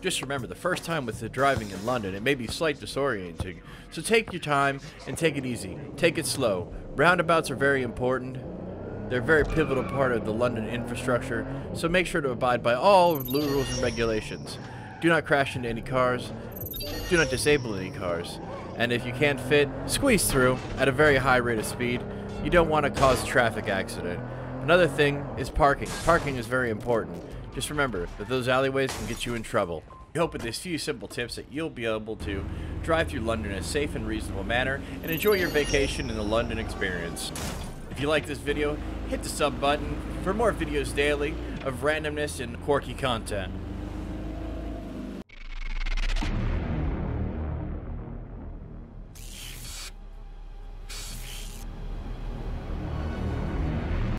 Just remember, the first time with the driving in London, it may be slight disorienting. So take your time and take it easy. Take it slow. Roundabouts are very important. They're a very pivotal part of the London infrastructure, so make sure to abide by all rules and regulations. Do not crash into any cars. Do not disable any cars. And if you can't fit, squeeze through at a very high rate of speed. You don't want to cause a traffic accident. Another thing is parking. Parking is very important. Just remember that those alleyways can get you in trouble. We hope with these few simple tips that you'll be able to drive through London in a safe and reasonable manner and enjoy your vacation in the London experience. If you like this video, hit the sub button for more videos daily of randomness and quirky content.